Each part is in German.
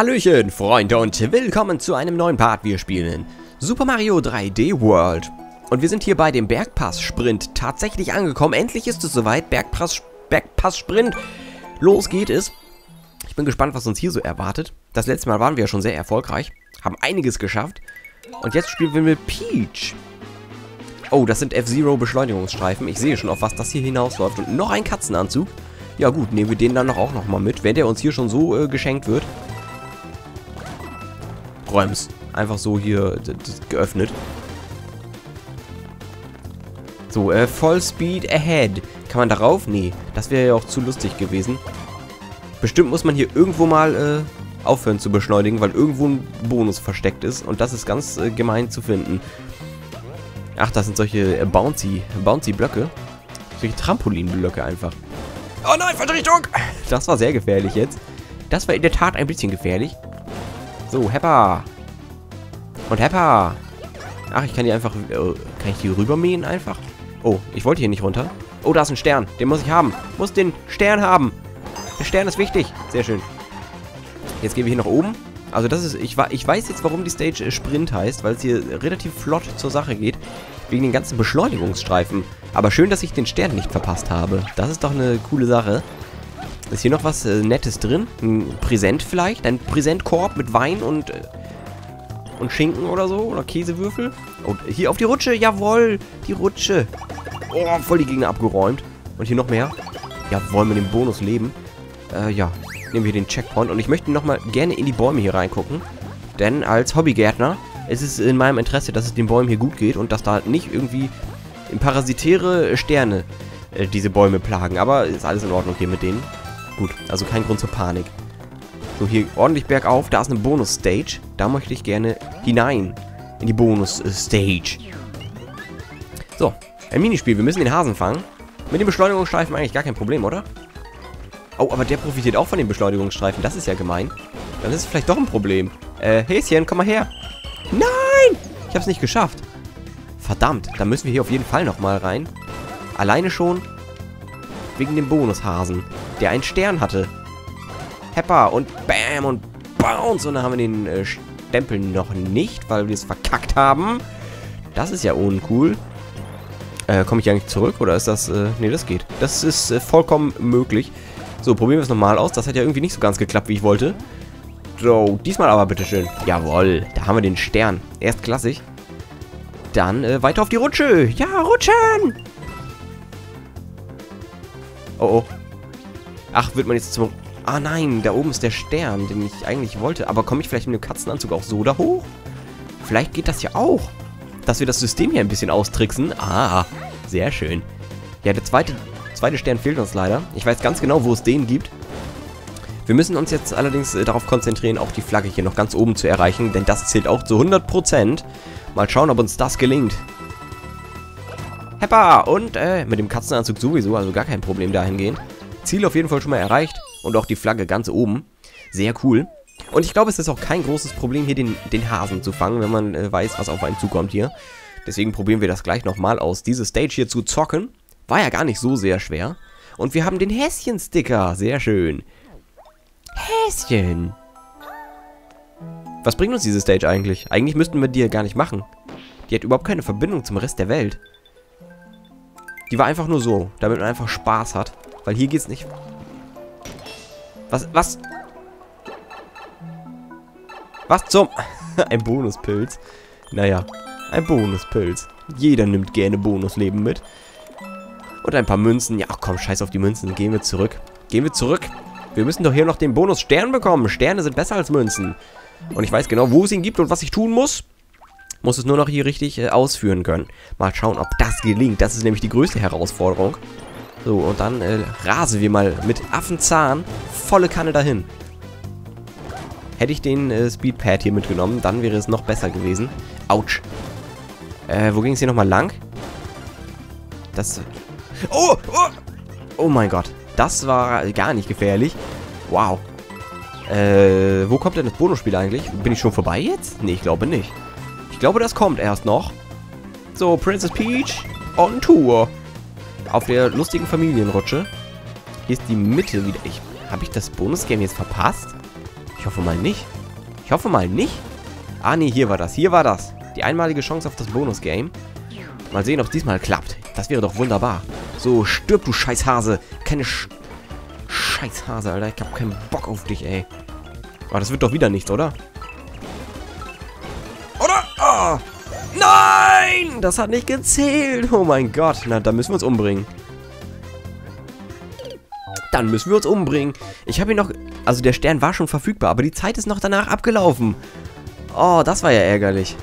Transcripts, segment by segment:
Hallöchen, Freunde, und willkommen zu einem neuen Part. Wir spielen Super Mario 3D World. Und wir sind hier bei dem Bergpass-Sprint tatsächlich angekommen. Endlich ist es soweit. Bergpass-Sprint. Los geht es. Ich bin gespannt, was uns hier so erwartet. Das letzte Mal waren wir ja schon sehr erfolgreich. Haben einiges geschafft. Und jetzt spielen wir mit Peach. Oh, das sind F-Zero-Beschleunigungsstreifen. Ich sehe schon, auf was das hier hinausläuft. Und noch ein Katzenanzug. Ja gut, nehmen wir den dann auch nochmal mit, wenn der uns hier schon so geschenkt wird. Räums. Einfach so hier geöffnet. So, Full Speed Ahead. Kann man darauf? Nee, das wäre ja auch zu lustig gewesen. Bestimmt muss man hier irgendwo mal aufhören zu beschleunigen, weil irgendwo ein Bonus versteckt ist. Und das ist ganz gemein zu finden. Ach, das sind solche Bouncy-Blöcke. Solche Trampolinblöcke einfach. Oh nein, falsche Richtung! Das war sehr gefährlich jetzt. Das war in der Tat ein bisschen gefährlich. So, Heppa. Und Heppa. Ach, ich kann die einfach... kann ich die rübermähen einfach? Oh, ich wollte hier nicht runter. Oh, da ist ein Stern. Den muss ich haben. Muss den Stern haben. Der Stern ist wichtig. Sehr schön. Jetzt gehen wir hier nach oben. Also das ist... Ich weiß jetzt, warum die Stage Sprint heißt, weil es hier relativ flott zur Sache geht. Wegen den ganzen Beschleunigungsstreifen. Aber schön, dass ich den Stern nicht verpasst habe. Das ist doch eine coole Sache. Ist hier noch was Nettes drin? Ein Präsent vielleicht? Ein Präsentkorb mit Wein und Schinken oder so? Oder Käsewürfel? Und hier auf die Rutsche! Jawohl! Die Rutsche! Oh, voll die Gegner abgeräumt. Und hier noch mehr. Jawohl, mit dem Bonus leben. Ja. Nehmen wir den Checkpoint. Und ich möchte nochmal gerne in die Bäume hier reingucken. Denn als Hobbygärtner ist es in meinem Interesse, dass es den Bäumen hier gut geht. Und dass da nicht irgendwie parasitäre Sterne diese Bäume plagen. Aber ist alles in Ordnung hier mit denen. Gut, also kein Grund zur Panik. So, hier ordentlich bergauf. Da ist eine Bonus-Stage. Da möchte ich gerne hinein. In die Bonus-Stage. So, ein Minispiel. Wir müssen den Hasen fangen. Mit den Beschleunigungsstreifen eigentlich gar kein Problem, oder? Oh, aber der profitiert auch von den Beschleunigungsstreifen. Das ist ja gemein. Dann ist es vielleicht doch ein Problem. Häschen, komm mal her. Nein! Ich hab's nicht geschafft. Verdammt, da müssen wir hier auf jeden Fall nochmal rein. Alleine schon... wegen dem Bonushasen, der einen Stern hatte. Heppa und Bam und Bounce. Und dann haben wir den Stempel noch nicht, weil wir es verkackt haben. Das ist ja uncool. Komme ich eigentlich zurück oder ist das... Ne, das geht. Das ist vollkommen möglich. So, probieren wir es nochmal aus. Das hat ja irgendwie nicht so ganz geklappt, wie ich wollte. So, diesmal aber bitteschön. Jawohl, da haben wir den Stern. Erstklassig. Dann weiter auf die Rutsche. Ja, rutschen! Oh, oh. Ach, wird man jetzt zum... Ah nein, da oben ist der Stern, den ich eigentlich wollte. Aber komme ich vielleicht mit dem Katzenanzug auch so da hoch? Vielleicht geht das ja auch. Dass wir das System hier ein bisschen austricksen. Ah, sehr schön. Ja, der zweite Stern fehlt uns leider. Ich weiß ganz genau, wo es den gibt. Wir müssen uns jetzt allerdings darauf konzentrieren, auch die Flagge hier noch ganz oben zu erreichen. Denn das zählt auch zu 100%. Mal schauen, ob uns das gelingt. Heppa! Und mit dem Katzenanzug sowieso, also gar kein Problem dahingehend. Ziel auf jeden Fall schon mal erreicht. Und auch die Flagge ganz oben. Sehr cool. Und ich glaube, es ist auch kein großes Problem, hier den Hasen zu fangen, wenn man weiß, was auf einen zukommt hier. Deswegen probieren wir das gleich nochmal aus. Diese Stage hier zu zocken, war ja gar nicht so sehr schwer. Und wir haben den Häschen-Sticker. Sehr schön. Häschen. Was bringt uns diese Stage eigentlich? Eigentlich müssten wir die ja gar nicht machen. Die hat überhaupt keine Verbindung zum Rest der Welt. Die war einfach nur so, damit man einfach Spaß hat. Weil hier geht's nicht... Was? Was zum... Ein Bonuspilz. Naja, ein Bonuspilz. Jeder nimmt gerne Bonusleben mit. Und ein paar Münzen. Ja, komm, scheiß auf die Münzen. Gehen wir zurück. Gehen wir zurück. Wir müssen doch hier noch den Bonus Stern bekommen. Sterne sind besser als Münzen. Und ich weiß genau, wo es ihn gibt und was ich tun muss. Muss es nur noch hier richtig ausführen können. Mal schauen, ob das gelingt. Das ist nämlich die größte Herausforderung. So, und dann rasen wir mal mit Affenzahn volle Kanne dahin. Hätte ich den Speedpad hier mitgenommen, dann wäre es noch besser gewesen. Autsch. Wo ging es hier nochmal lang? Das... Oh! Oh! Oh mein Gott. Das war gar nicht gefährlich. Wow. Wo kommt denn das Bonusspiel eigentlich? Bin ich schon vorbei jetzt? Nee, ich glaube nicht. Ich glaube, das kommt erst noch. So, Princess Peach on Tour. Auf der lustigen Familienrutsche. Hier ist die Mitte wieder. Habe ich das Bonus-Game jetzt verpasst? Ich hoffe mal nicht. Ich hoffe mal nicht. Ah, nee, hier war das. Hier war das. Die einmalige Chance auf das Bonus-Game. Mal sehen, ob es diesmal klappt. Das wäre doch wunderbar. So, stirb, du Scheißhase. Keine Scheißhase, Alter. Ich hab keinen Bock auf dich, ey. Aber das wird doch wieder nichts, oder? Oder? Oh. Nein! Das hat nicht gezählt. Oh mein Gott. Na, dann müssen wir uns umbringen. Dann müssen wir uns umbringen. Ich habe ihn noch... Also der Stern war schon verfügbar, aber die Zeit ist noch danach abgelaufen. Oh, das war ja ärgerlich.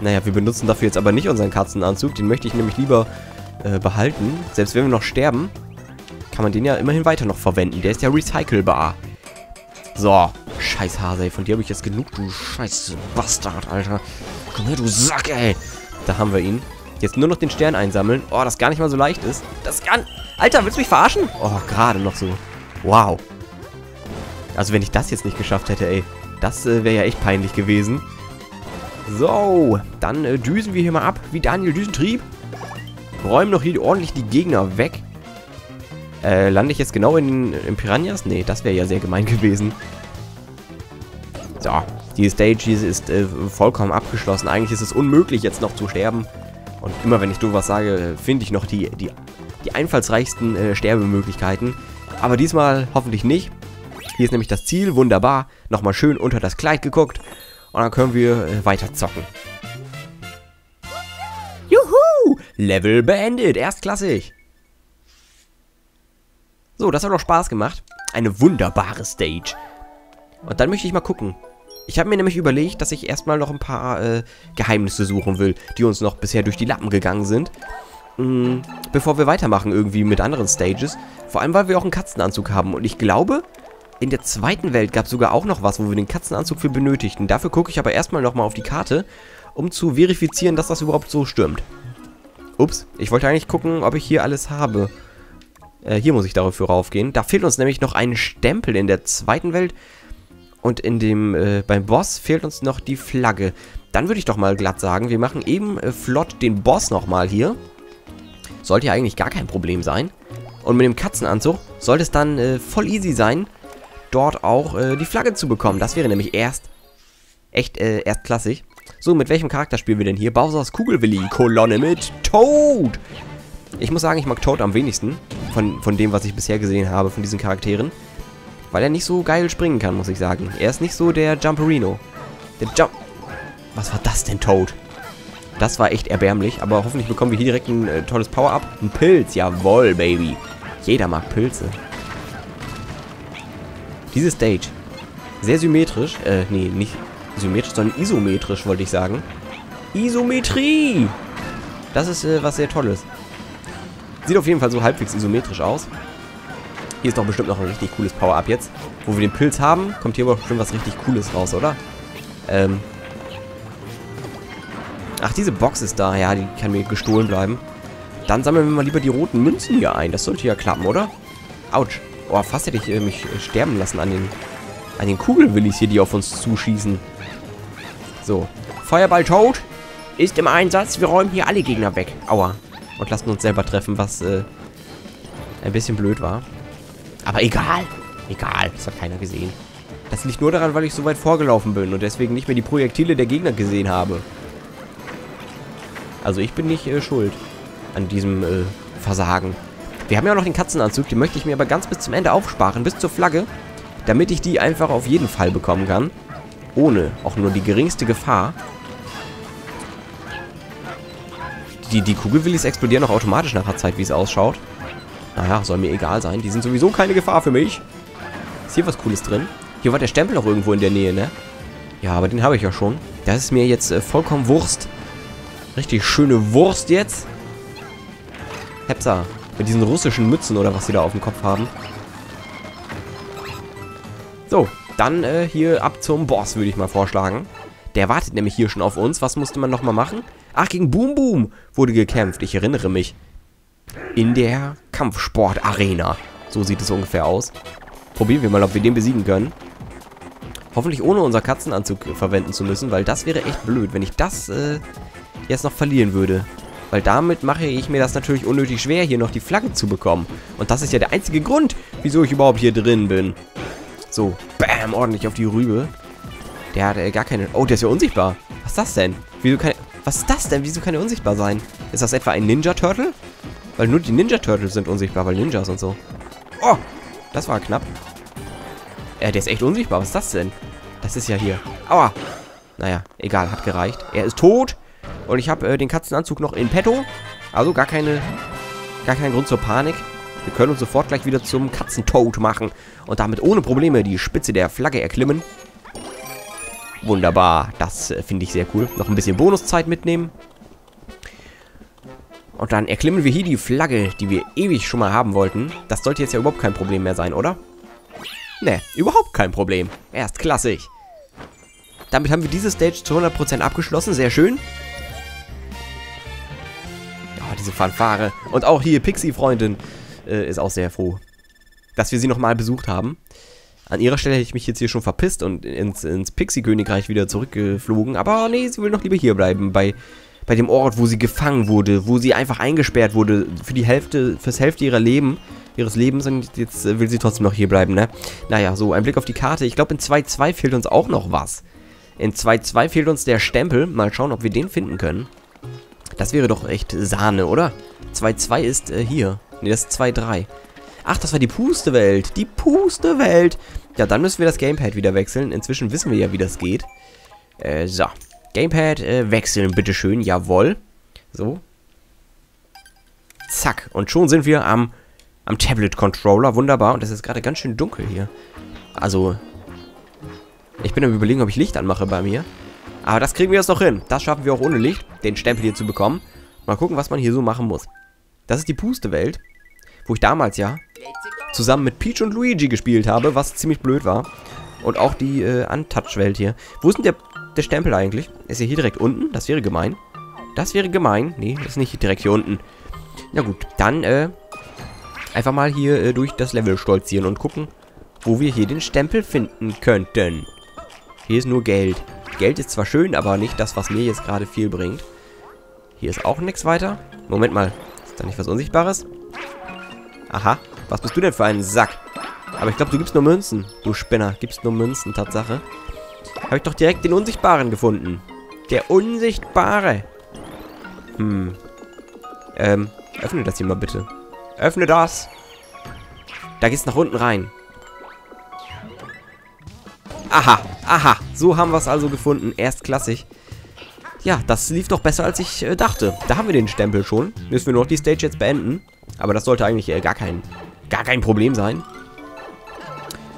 Naja, wir benutzen dafür jetzt aber nicht unseren Katzenanzug. Den möchte ich nämlich lieber behalten. Selbst wenn wir noch sterben, kann man den ja immerhin weiter noch verwenden. Der ist ja recycelbar. So, scheiß Hase, ey. Von dir habe ich jetzt genug, du scheiß Bastard, Alter. Komm her, du Sack, ey. Da haben wir ihn. Jetzt nur noch den Stern einsammeln. Oh, das gar nicht mal so leicht ist. Das kann... Alter, willst du mich verarschen? Oh, gerade noch so. Wow. Also wenn ich das jetzt nicht geschafft hätte, ey. Das wäre ja echt peinlich gewesen. So, dann düsen wir hier mal ab. Wie Daniel Düsentrieb. Räumen noch hier ordentlich die Gegner weg. Lande ich jetzt genau in Piranhas? Nee, das wäre ja sehr gemein gewesen. So, die Stage hier ist vollkommen abgeschlossen. Eigentlich ist es unmöglich, jetzt noch zu sterben. Und immer wenn ich sowas sage, finde ich noch die einfallsreichsten Sterbemöglichkeiten. Aber diesmal hoffentlich nicht. Hier ist nämlich das Ziel. Wunderbar. Nochmal schön unter das Kleid geguckt. Und dann können wir weiter zocken. Juhu! Level beendet. Erstklassig. So, das hat doch Spaß gemacht. Eine wunderbare Stage. Und dann möchte ich mal gucken. Ich habe mir nämlich überlegt, dass ich erstmal noch ein paar Geheimnisse suchen will, die uns noch bisher durch die Lappen gegangen sind. Bevor wir weitermachen irgendwie mit anderen Stages. Vor allem, weil wir auch einen Katzenanzug haben. Und ich glaube, in der zweiten Welt gab es sogar auch noch was, wo wir den Katzenanzug für benötigten. Dafür gucke ich aber erstmal nochmal auf die Karte, um zu verifizieren, dass das überhaupt so stimmt. Ups, ich wollte eigentlich gucken, ob ich hier alles habe. Hier muss ich dafür raufgehen. Da fehlt uns nämlich noch ein Stempel in der zweiten Welt. Und in dem, beim Boss fehlt uns noch die Flagge. Dann würde ich doch mal glatt sagen, wir machen eben flott den Boss nochmal hier. Sollte ja eigentlich gar kein Problem sein. Und mit dem Katzenanzug sollte es dann voll easy sein, dort auch die Flagge zu bekommen. Das wäre nämlich erstklassig. So, mit welchem Charakter spielen wir denn hier? Bowsers Kugelwilli-Kolonne mit Toad. Ich muss sagen, ich mag Toad am wenigsten von dem, was ich bisher gesehen habe, von diesen Charakteren. Weil er nicht so geil springen kann, muss ich sagen. Er ist nicht so der Jumperino. Der Jump... Was war das denn, Toad? Das war echt erbärmlich, aber hoffentlich bekommen wir hier direkt ein tolles Power-Up. Ein Pilz, jawohl, Baby. Jeder mag Pilze. Diese Stage. Sehr symmetrisch. Nee, nicht symmetrisch, sondern isometrisch, wollte ich sagen. Isometrie! Das ist was sehr Tolles. Sieht auf jeden Fall so halbwegs isometrisch aus. Hier ist doch bestimmt noch ein richtig cooles Power-Up jetzt. Wo wir den Pilz haben, kommt hier aber bestimmt was richtig Cooles raus, oder? Ach, diese Box ist da. Ja, die kann mir gestohlen bleiben. Dann sammeln wir mal lieber die roten Münzen hier ein. Das sollte ja klappen, oder? Autsch. Oh, fast hätte ich mich sterben lassen an den Kugelwillis hier, die auf uns zuschießen. So. Feuerball Toad ist im Einsatz. Wir räumen hier alle Gegner weg. Aua. Und lassen uns selber treffen, was ein bisschen blöd war. Aber egal. Egal. Das hat keiner gesehen. Das liegt nur daran, weil ich so weit vorgelaufen bin und deswegen nicht mehr die Projektile der Gegner gesehen habe. Also ich bin nicht schuld an diesem Versagen. Wir haben ja auch noch den Katzenanzug, den möchte ich mir aber ganz bis zum Ende aufsparen, bis zur Flagge, damit ich die einfach auf jeden Fall bekommen kann, ohne auch nur die geringste Gefahr. Die Kugelwillis explodieren auch automatisch nach der Zeit, wie es ausschaut. Naja, soll mir egal sein, die sind sowieso keine Gefahr für mich. Ist hier was Cooles drin? Hier war der Stempel auch irgendwo in der Nähe, ne? Ja, aber den habe ich ja schon. Das ist mir jetzt vollkommen Wurst. Richtig schöne Wurst jetzt. Hepsa. Mit diesen russischen Mützen oder was sie da auf dem Kopf haben. So, dann hier ab zum Boss, würde ich mal vorschlagen. Der wartet nämlich hier schon auf uns. Was musste man nochmal machen? Ach, gegen Boom Boom wurde gekämpft. Ich erinnere mich. In der Kampfsport-Arena. So sieht es ungefähr aus. Probieren wir mal, ob wir den besiegen können. Hoffentlich ohne unser Katzenanzug verwenden zu müssen, weil das wäre echt blöd, wenn ich das... jetzt noch verlieren würde. Weil damit mache ich mir das natürlich unnötig schwer, hier noch die Flagge zu bekommen. Und das ist ja der einzige Grund, wieso ich überhaupt hier drin bin. So, bam, ordentlich auf die Rübe. Der hat gar keine... Oh, der ist ja unsichtbar. Was ist das denn? Wieso kann... Was ist das denn? Wieso kann er unsichtbar sein? Ist das etwa ein Ninja-Turtle? Weil nur die Ninja-Turtles sind unsichtbar, weil Ninjas und so. Oh, das war knapp. Der ist echt unsichtbar. Was ist das denn? Das ist ja hier. Aua. Naja, egal, hat gereicht. Er ist tot. Und ich habe den Katzenanzug noch in petto. Also gar kein Grund zur Panik. Wir können uns sofort gleich wieder zum Katzentoad machen. Und damit ohne Probleme die Spitze der Flagge erklimmen. Wunderbar. Das finde ich sehr cool. Noch ein bisschen Bonuszeit mitnehmen. Und dann erklimmen wir hier die Flagge, die wir ewig schon mal haben wollten. Das sollte jetzt ja überhaupt kein Problem mehr sein, oder? Ne, überhaupt kein Problem. Erstklassig. Damit haben wir diese Stage zu 100% abgeschlossen. Sehr schön. Oh, diese Fanfare. Und auch hier Pixie-Freundin ist auch sehr froh, dass wir sie nochmal besucht haben. An ihrer Stelle hätte ich mich jetzt hier schon verpisst und ins Pixie-Königreich wieder zurückgeflogen. Aber nee, sie will noch lieber hier bleiben bei dem Ort, wo sie gefangen wurde, wo sie einfach eingesperrt wurde für die Hälfte, fürs Hälfte ihres Lebens, und jetzt will sie trotzdem noch hier bleiben, ne? Naja, so, ein Blick auf die Karte. Ich glaube, in 2.2 fehlt uns auch noch was. In 2.2 fehlt uns der Stempel. Mal schauen, ob wir den finden können. Das wäre doch echt Sahne, oder? 2.2 ist hier. Ne, das ist 2.3. Ach, das war die Pustewelt. Die Pustewelt. Ja, dann müssen wir das Gamepad wieder wechseln. Inzwischen wissen wir ja, wie das geht. So. Gamepad wechseln, bitteschön, jawohl. So. Zack. Und schon sind wir am Tablet-Controller. Wunderbar. Und es ist gerade ganz schön dunkel hier. Also, ich bin am Überlegen, ob ich Licht anmache bei mir. Aber das kriegen wir jetzt noch hin. Das schaffen wir auch ohne Licht, den Stempel hier zu bekommen. Mal gucken, was man hier so machen muss. Das ist die Pustewelt, wo ich damals ja zusammen mit Peach und Luigi gespielt habe, was ziemlich blöd war. Und auch die Untouch-Welt hier. Wo ist denn der Stempel eigentlich? Ist er hier direkt unten? Das wäre gemein. Das wäre gemein. Nee, ist nicht direkt hier unten. Na gut, dann einfach mal hier durch das Level stolzieren und gucken, wo wir hier den Stempel finden könnten. Hier ist nur Geld. Geld ist zwar schön, aber nicht das, was mir jetzt gerade viel bringt. Hier ist auch nichts weiter. Moment mal, ist da nicht was Unsichtbares? Aha, was bist du denn für ein Sack? Aber ich glaube, du gibst nur Münzen. Du Spinner, gibst nur Münzen, Tatsache. Habe ich doch direkt den Unsichtbaren gefunden. Der Unsichtbare. Hm. Öffne das hier mal bitte. Öffne das. Da geht's nach unten rein. Aha, aha. So haben wir es also gefunden. Erstklassig. Ja, das lief doch besser, als ich dachte. Da haben wir den Stempel schon. Müssen wir nur noch die Stage jetzt beenden. Aber das sollte eigentlich gar kein Problem sein.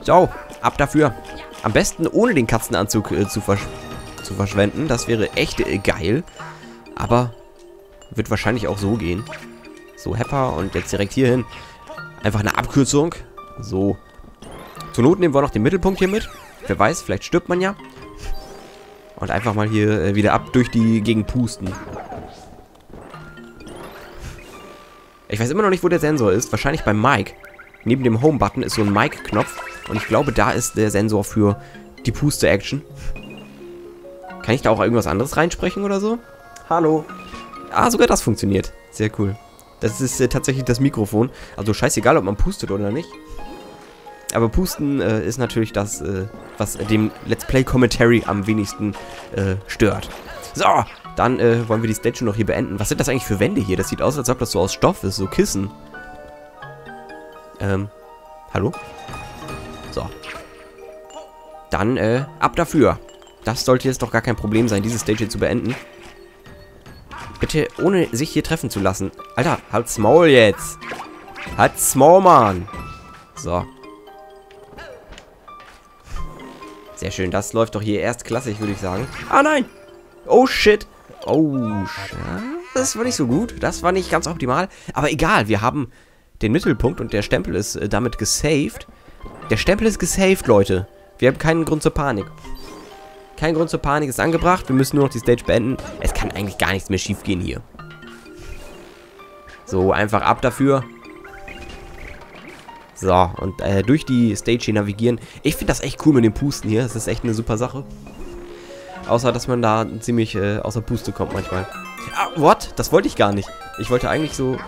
So, ab dafür. Am besten ohne den Katzenanzug zu verschwenden. Das wäre echt geil. Aber wird wahrscheinlich auch so gehen. So, Hepper und jetzt direkt hier hin. Einfach eine Abkürzung. So. Zur Not nehmen wir noch den Mittelpunkt hier mit. Wer weiß, vielleicht stirbt man ja. Und einfach mal hier wieder ab durch die Gegend pusten. Ich weiß immer noch nicht, wo der Sensor ist. Wahrscheinlich beim Mic. Neben dem Home-Button ist so ein Mic-Knopf. Und ich glaube, da ist der Sensor für die Puste-Action. Kann ich da auch irgendwas anderes reinsprechen oder so? Hallo. Ah, sogar das funktioniert. Sehr cool. Das ist tatsächlich das Mikrofon. Also scheißegal, ob man pustet oder nicht. Aber Pusten ist natürlich das, was dem Let's Play Commentary am wenigsten stört. So, dann wollen wir die Stage noch hier beenden. Was sind das eigentlich für Wände hier? Das sieht aus, als ob das so aus Stoff ist, so Kissen. Hallo? So. Dann, ab dafür. Das sollte jetzt doch gar kein Problem sein, diese Stage hier zu beenden. Bitte, ohne sich hier treffen zu lassen. Alter, halt's Maul jetzt. Halt's Maul, Mann. So. Sehr schön, das läuft doch hier erstklassig, würde ich sagen. Ah, nein. Oh, shit. Oh, shit. Das war nicht so gut. Das war nicht ganz optimal. Aber egal, wir haben den Mittelpunkt und der Stempel ist damit gesaved. Der Stempel ist gesaved, Leute. Wir haben keinen Grund zur Panik. Kein Grund zur Panik ist angebracht. Wir müssen nur noch die Stage beenden. Es kann eigentlich gar nichts mehr schief gehen hier. So, einfach ab dafür. So, und durch die Stage hier navigieren. Ich finde das echt cool mit dem Pusten hier. Das ist echt eine super Sache. Außer, dass man da ziemlich außer Puste kommt manchmal. Ah, what? Das wollte ich gar nicht. Ich wollte eigentlich so...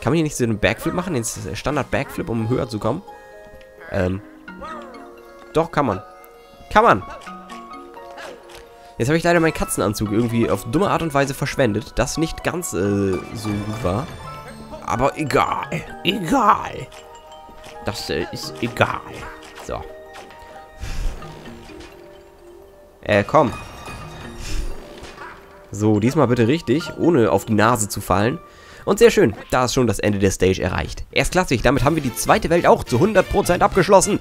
Kann man hier nicht so einen Backflip machen? Den Standard-Backflip, um höher zu kommen? Doch, kann man. Kann man. Jetzt habe ich leider meinen Katzenanzug irgendwie auf dumme Art und Weise verschwendet. Das nicht ganz so gut war. Aber egal. Egal. Das ist egal. So. Komm. So, diesmal bitte richtig, ohne auf die Nase zu fallen. Und sehr schön, da ist schon das Ende der Stage erreicht. Erstklassig, damit haben wir die zweite Welt auch zu 100% abgeschlossen.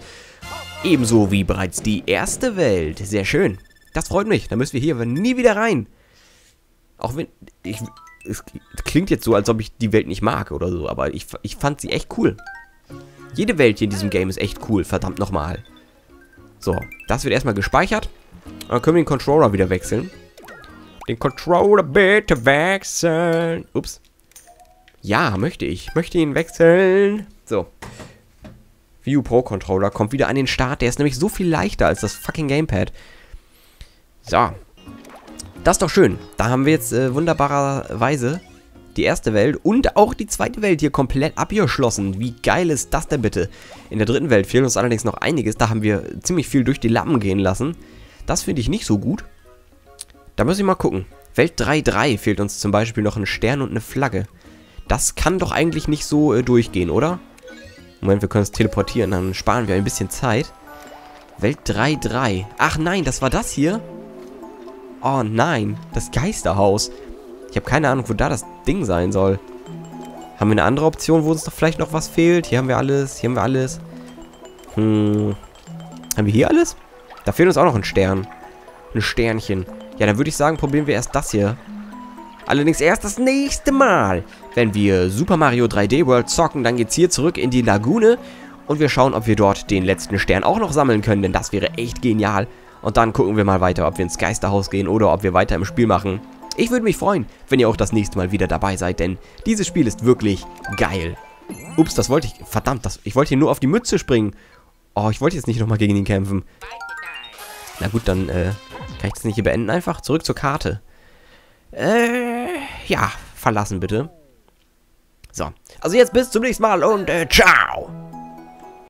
Ebenso wie bereits die erste Welt. Sehr schön. Das freut mich, da müssen wir hier nie wieder rein. Auch wenn... Es klingt jetzt so, als ob ich die Welt nicht mag oder so, aber ich fand sie echt cool. Jede Welt hier in diesem Game ist echt cool, verdammt nochmal. So, das wird erstmal gespeichert. Und dann können wir den Controller wieder wechseln. Den Controller bitte wechseln. Ups. Ja, möchte ich. Möchte ihn wechseln. So. Wii U Pro Controller kommt wieder an den Start. Der ist nämlich so viel leichter als das fucking Gamepad. So. Das ist doch schön. Da haben wir jetzt wunderbarerweise die erste Welt und auch die zweite Welt hier komplett abgeschlossen. Wie geil ist das denn bitte? In der dritten Welt fehlt uns allerdings noch einiges. Da haben wir ziemlich viel durch die Lappen gehen lassen. Das finde ich nicht so gut. Da muss ich mal gucken. Welt 3.3 fehlt uns zum Beispiel noch ein Stern und eine Flagge. Das kann doch eigentlich nicht so durchgehen, oder? Moment, wir können es teleportieren, dann sparen wir ein bisschen Zeit. Welt 3.3. Ach nein, das war das hier? Oh nein, das Geisterhaus. Ich habe keine Ahnung, wo da das Ding sein soll. Haben wir eine andere Option, wo uns doch vielleicht noch was fehlt? Hier haben wir alles, hier haben wir alles. Haben wir hier alles? Da fehlt uns auch noch ein Stern. Ein Sternchen. Ja, dann würde ich sagen, probieren wir erst das hier. Allerdings erst das nächste Mal. Wenn wir Super Mario 3D World zocken, dann geht's hier zurück in die Lagune. Und wir schauen, ob wir dort den letzten Stern auch noch sammeln können, denn das wäre echt genial. Und dann gucken wir mal weiter, ob wir ins Geisterhaus gehen oder ob wir weiter im Spiel machen. Ich würde mich freuen, wenn ihr auch das nächste Mal wieder dabei seid, denn dieses Spiel ist wirklich geil. Ups, das wollte ich... Verdammt, ich wollte hier nur auf die Mütze springen. Oh, ich wollte jetzt nicht nochmal gegen ihn kämpfen. Na gut, dann kann ich das nicht hier beenden. Einfach zurück zur Karte. Ja, verlassen bitte. So, also jetzt bis zum nächsten Mal und ciao!